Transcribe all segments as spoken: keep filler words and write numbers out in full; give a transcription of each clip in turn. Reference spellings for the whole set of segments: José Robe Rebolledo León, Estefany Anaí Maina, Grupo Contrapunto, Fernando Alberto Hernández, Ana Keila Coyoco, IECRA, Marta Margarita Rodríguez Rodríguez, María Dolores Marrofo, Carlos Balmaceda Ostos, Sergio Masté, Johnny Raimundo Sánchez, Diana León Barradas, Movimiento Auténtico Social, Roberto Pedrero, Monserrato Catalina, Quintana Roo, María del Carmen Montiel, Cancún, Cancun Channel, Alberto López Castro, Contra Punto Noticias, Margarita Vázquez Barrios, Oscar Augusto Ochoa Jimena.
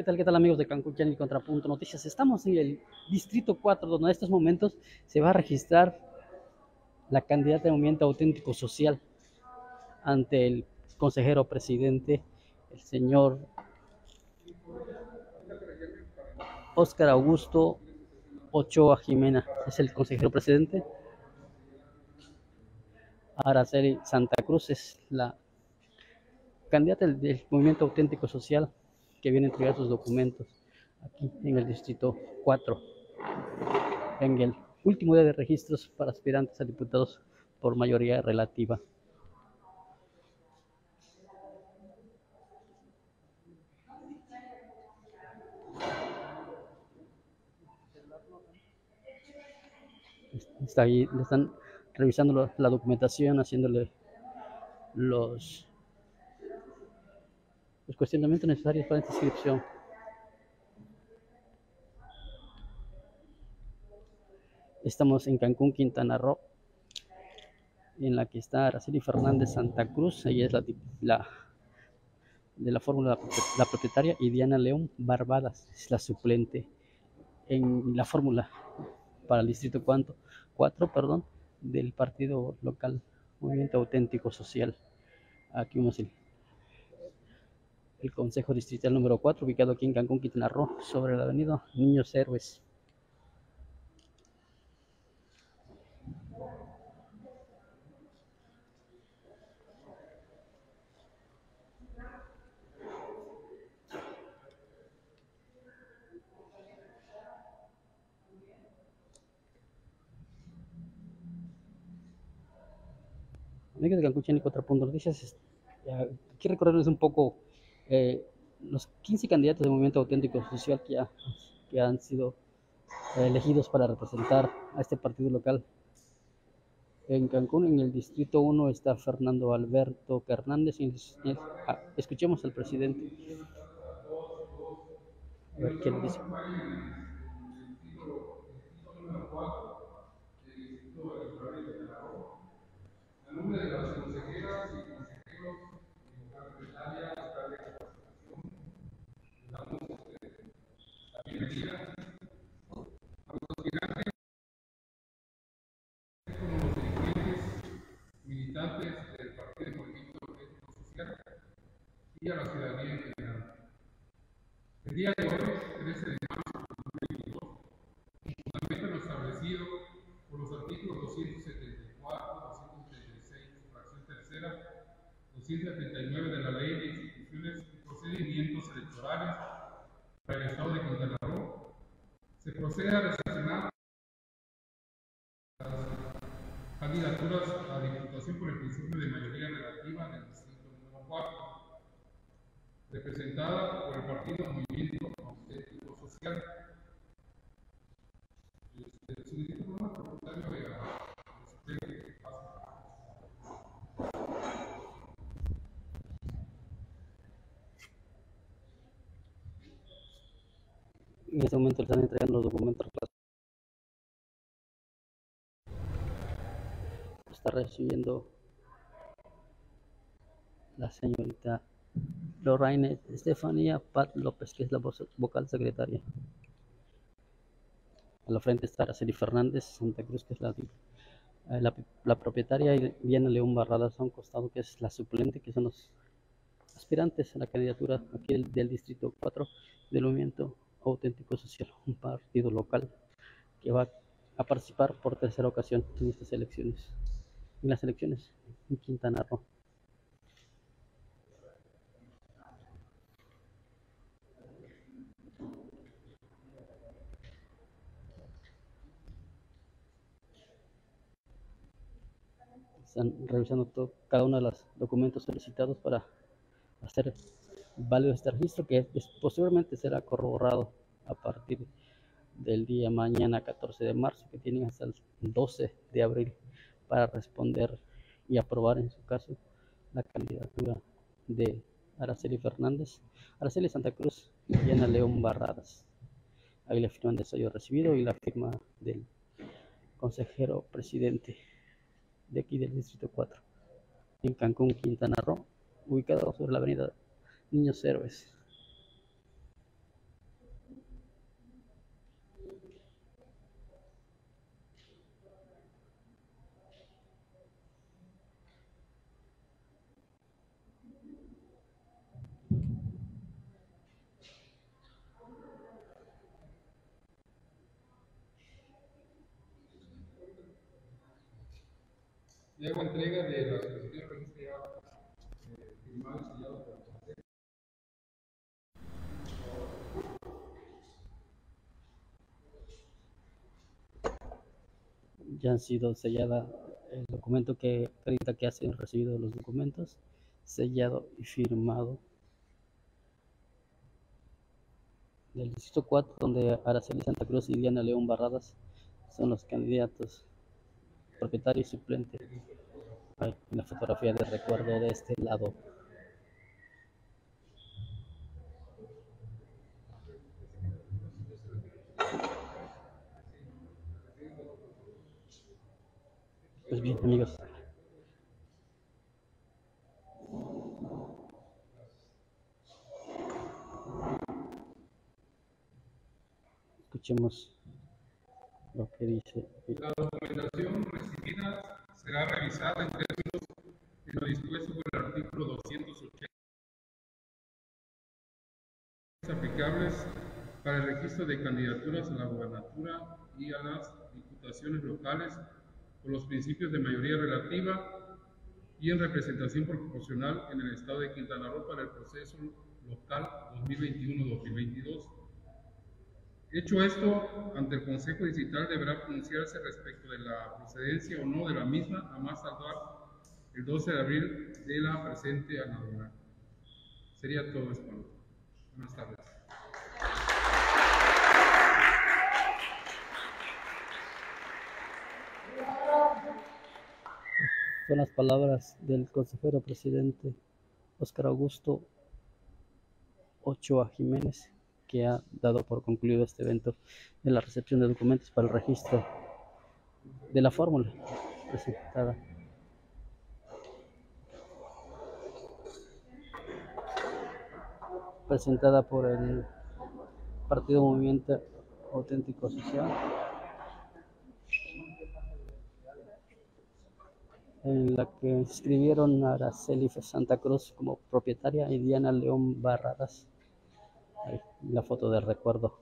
¿Qué tal, qué tal amigos de Cancun Channel y Contra Punto Noticias? Estamos en el Distrito cuatro, donde en estos momentos se va a registrar la candidata de Movimiento Auténtico Social ante el consejero presidente, el señor Oscar Augusto Ochoa Jimena. Es el consejero presidente. Aracely Santacruz es la candidata del, del Movimiento Auténtico Social, que viene a entregar sus documentos aquí en el Distrito cuatro, en el último día de registros para aspirantes a diputados por mayoría relativa. Está ahí, le están revisando lo, la documentación, haciéndole los... los cuestionamientos necesarios para esta inscripción. Estamos en Cancún, Quintana Roo, en la que está Aracely Fernández Santacruz. Ella es la, la de la fórmula la propietaria, y Diana León Barradas es la suplente en la fórmula para el distrito cuatro, perdón, del partido local Movimiento Auténtico Social. Aquí vemos el el Consejo Distrital número cuatro, ubicado aquí en Cancún, Quintana Roo, sobre la avenida Niños Héroes. Amigos de Cancún Channel y Contra Punto Noticias, quiero recordarles un poco Eh, los quince candidatos de Movimiento Auténtico Social que, ha, que han sido eh, elegidos para representar a este partido local en Cancún. En el distrito uno está Fernando Alberto Hernández. Y el, el, ah, escuchemos al presidente. A ver qué le dice. Del Partido Movimiento Auténtico Social y a la ciudadanía en general. El día de hoy, trece de marzo de dos mil veintidós, fundamenta lo establecido por los artículos doscientos setenta y cuatro, doscientos setenta y seis, fracción tercera, doscientos setenta y nueve de la Ley de Instituciones y Procedimientos Electorales para el Estado de Quintana Roo, se procede a recepcionar candidaturas a diputación por el principio de mayoría relativa en el distrito número cuatro, representada por el partido Movimiento Auténtico Social. El subdiploma propietario de En este momento están entregando los documentos. Está recibiendo la señorita Lorraine Estefanía Pat López, que es la voz, vocal secretaria. A la frente está Aracely Fernández Santacruz, que es la, la, la propietaria, y Diana León Barradas a un costado, que es la suplente, que son los aspirantes a la candidatura aquí del, del distrito cuatro del Movimiento Auténtico Social, un partido local que va a participar por tercera ocasión en estas elecciones. En las elecciones en Quintana Roo. Están revisando todo, cada uno de los documentos solicitados para hacer válido este registro, que es, posiblemente será corroborado a partir del día mañana catorce de marzo, que tienen hasta el doce de abril. Para responder y aprobar en su caso la candidatura de Aracely Fernández, Aracely Santacruz y Diana León Barradas. Ahí le firman el sello recibido y la firma del consejero presidente de aquí del distrito cuatro, en Cancún, Quintana Roo, ubicado sobre la avenida Niños Héroes. y hago entrega de las solicitudes de registro ya eh, firmadas y selladas por el Masté. Ya han sido selladas el documento que acredita que han recibido los documentos, sellado y firmado. Del distrito cuatro, donde Aracely Santacruz y Diana León Barradas son los candidatos, propietario y suplente. Hay una fotografía de recuerdo de este lado. Pues bien, amigos. Escuchemos lo que dice. La documentación recibida será revisada en términos de lo dispuesto por el artículo doscientos ochenta aplicables para el registro de candidaturas a la gubernatura y a las diputaciones locales por los principios de mayoría relativa y en representación proporcional en el estado de Quintana Roo para el proceso local dos mil veintiuno dos mil veintidós. Hecho esto, ante el Consejo Distrital deberá pronunciarse respecto de la procedencia o no de la misma a más tardar el doce de abril de la presente anualidad. Sería todo, hermano. Buenas tardes. Son las palabras del consejero presidente Oscar Augusto Ochoa Jiménez, que ha dado por concluido este evento de la recepción de documentos para el registro de la fórmula presentada. Presentada por el Partido Movimiento Auténtico Social. En la que inscribieron a Aracely Santacruz como propietaria y Diana León Barradas. Ahí, la foto de recuerdo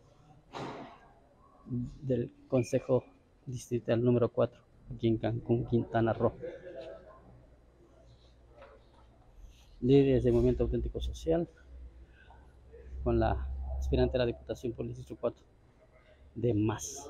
del Consejo Distrital número cuatro, aquí en Cancún, Quintana Roo. Líderes del Movimiento Auténtico Social, con la aspirante a la Diputación por el Distrito cuatro de Más.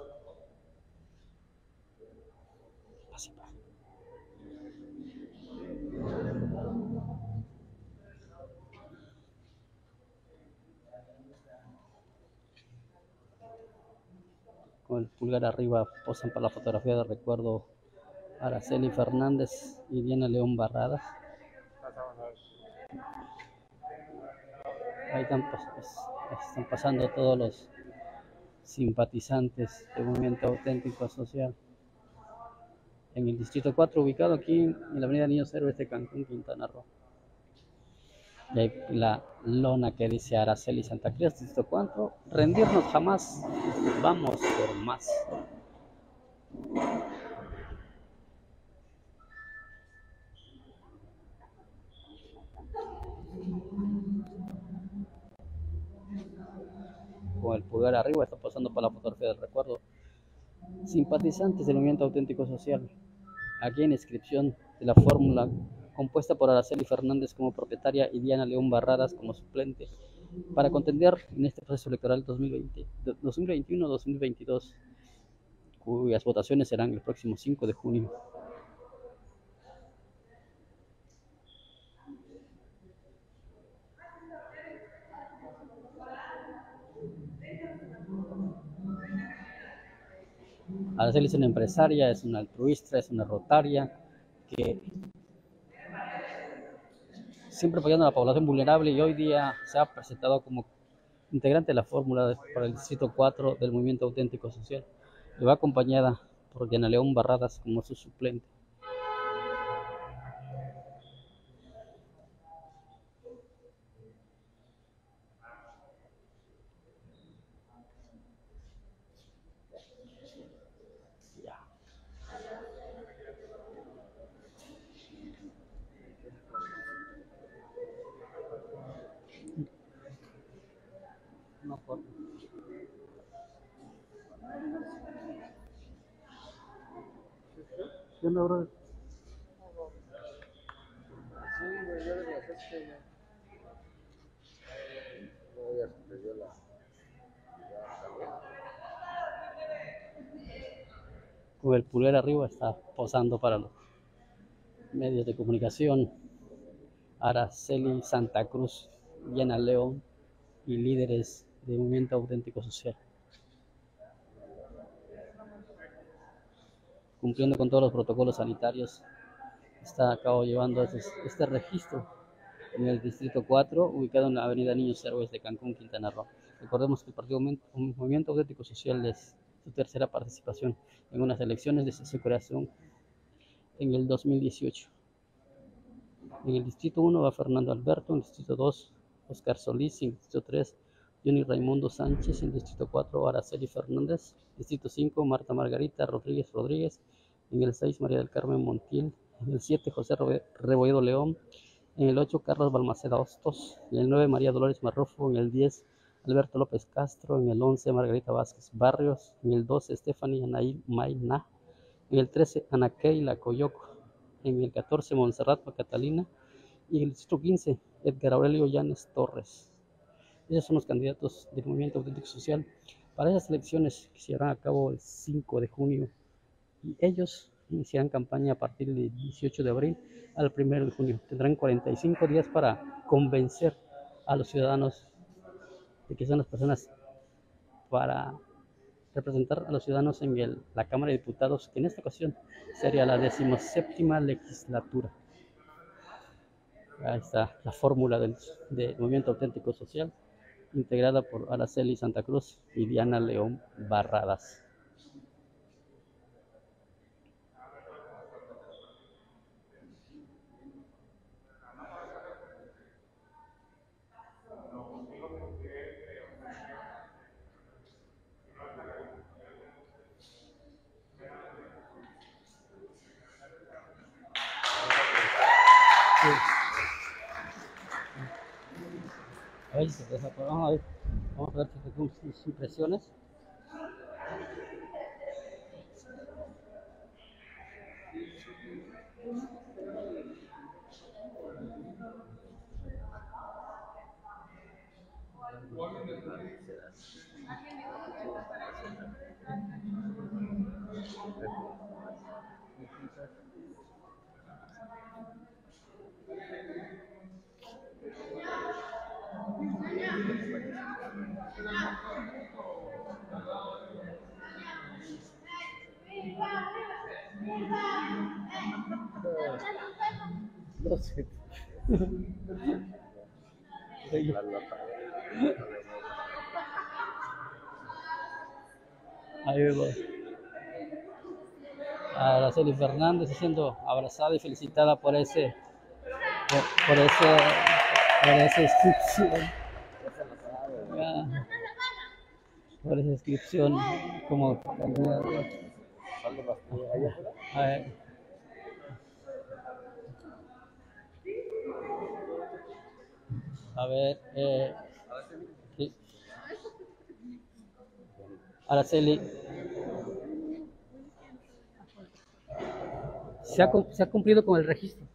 Con el pulgar arriba posan para la fotografía de recuerdo Aracely Fernández y Diana León Barradas. Ahí están, están pasando todos los simpatizantes del Movimiento Auténtico Social en el Distrito cuatro, ubicado aquí en la avenida Niños Héroes de Cancún, Quintana Roo. Y hay la lona que dice Aracely Santacruz, Distrito cuatro, rendirnos jamás, vamos por más. Con el pulgar arriba está pasando para la fotografía del recuerdo. Simpatizantes del Movimiento Auténtico Social, aquí en inscripción de la fórmula compuesta por Aracely Fernández como propietaria y Diana León Barradas como suplente, para contender en este proceso electoral dos mil veintiuno dos mil veintidós, cuyas votaciones serán el próximo cinco de junio. Aracely es una empresaria, es una altruista, es una rotaria que siempre apoyando a la población vulnerable, y hoy día se ha presentado como integrante de la fórmula para el Distrito cuatro del Movimiento Auténtico Social. Le va acompañada por Diana León Barradas como su suplente. con el pulgar arriba, está posando para los medios de comunicación. Aracely Santacruz, Diana León y líderes de Movimiento Auténtico Social, cumpliendo con todos los protocolos sanitarios, está a cabo llevando este, este registro en el Distrito cuatro, ubicado en la Avenida Niños Héroes de Cancún, Quintana Roo. Recordemos que el Partido Movimiento Auténtico Social es su tercera participación en unas elecciones desde su creación en el dos mil dieciocho. En el Distrito uno va Fernando Alberto, en el Distrito dos Oscar Solís, en el Distrito tres Johnny Raimundo Sánchez, en el Distrito cuatro Aracely Fernández, en el Distrito cinco Marta Margarita Rodríguez Rodríguez, en el seis María del Carmen Montiel, en el siete José Robe Rebolledo León, en el ocho Carlos Balmaceda Ostos, en el nueve María Dolores Marrofo, en el diez Alberto López Castro, en el once Margarita Vázquez Barrios, en el doce Estefany Anaí Maina, en el trece Ana Keila Coyoco, en el catorce Monserrato Catalina y en el distrito quince Edgar Aurelio Llanes Torres. Esos son los candidatos del Movimiento Auténtico Social para esas elecciones que se llevarán a cabo el cinco de junio, y ellos iniciarán campaña a partir del dieciocho de abril al primero de junio. Tendrán cuarenta y cinco días para convencer a los ciudadanos de que son las personas para representar a los ciudadanos en el, la Cámara de Diputados, que en esta ocasión sería la decimoséptima legislatura. Ahí está la fórmula del, del Movimiento Auténtico Social, integrada por Aracely Santacruz y Diana León Barradas. Vamos a ver, vamos a ver sus impresiones. No sé. Ahí vemos a Aracely Fernández siendo abrazada y felicitada por ese por, por ese por esa inscripción por esa inscripción como a ver. A ver, eh, sí. Aracely, ¿se ha, ¿se ha cumplido con el registro?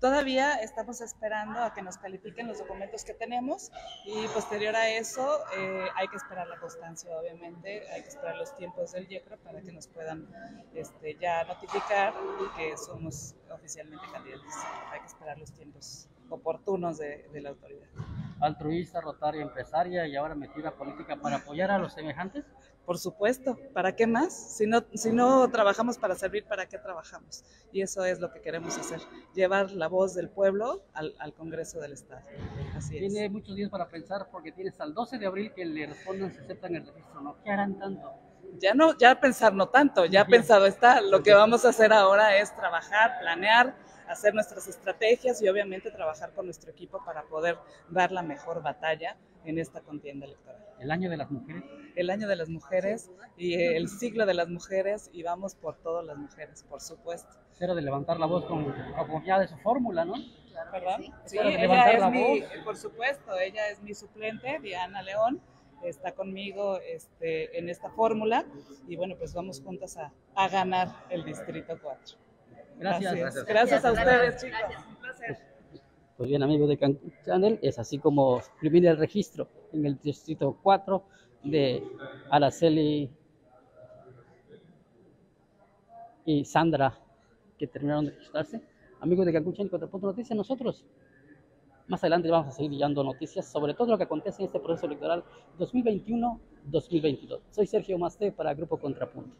Todavía estamos esperando a que nos califiquen los documentos que tenemos y posterior a eso eh, hay que esperar la constancia, obviamente, hay que esperar los tiempos del IECRA para que nos puedan este, ya notificar que somos oficialmente candidatos. Hay que esperar los tiempos oportunos de, de la autoridad. Altruista, rotaria, empresaria y ahora metida política para apoyar a los semejantes. Por supuesto, ¿para qué más? Si no, si no trabajamos para servir, ¿para qué trabajamos? Y eso es lo que queremos hacer, llevar la voz del pueblo al, al Congreso del Estado. Así es. Tiene muchos días para pensar porque tiene hasta el doce de abril que le respondan si aceptan el registro, ¿no? ¿Qué harán tanto? Ya no, ya pensar no tanto, ya sí. Pensado está. Lo que vamos a hacer ahora es trabajar, planear, hacer nuestras estrategias y obviamente trabajar con nuestro equipo para poder dar la mejor batalla en esta contienda electoral. ¿El año de las mujeres? El año de las mujeres y el siglo de las mujeres, y vamos por todas las mujeres, por supuesto. Espero de levantar la voz con apoyada de su fórmula, ¿no? Claro, ¿verdad? Sí, sí, ella es mi, por supuesto, ella es mi suplente, Diana León, está conmigo este, en esta fórmula y bueno, pues vamos juntas a, a ganar el Distrito cuatro. Gracias. Gracias. Gracias a ustedes, chicos. Un placer. Pues, pues bien, amigos de Cancun Channel, es así como culmina el registro en el Distrito cuatro de Aracely y Sandra, que terminaron de registrarse. Amigos de Cancun Channel y Contra Punto Noticias, nosotros más adelante vamos a seguir dando noticias sobre todo lo que acontece en este proceso electoral dos mil veintiuno dos mil veintidós. Soy Sergio Masté para Grupo Contrapunto.